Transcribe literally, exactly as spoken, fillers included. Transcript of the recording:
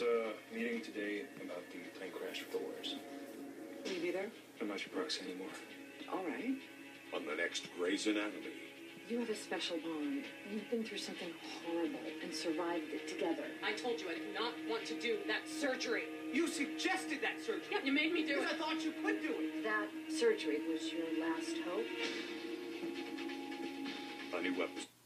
was a meeting today about the plane crash with the lawyers. Will you be there? I'm not your proxy anymore. All right. On the next Grey's Anatomy. You have a special bond. You've been through something horrible and survived it together. I told you I did not want to do that surgery. You suggested that surgery. Yeah, you made me do it. I thought you could do it. That surgery was your last hope. A new episode.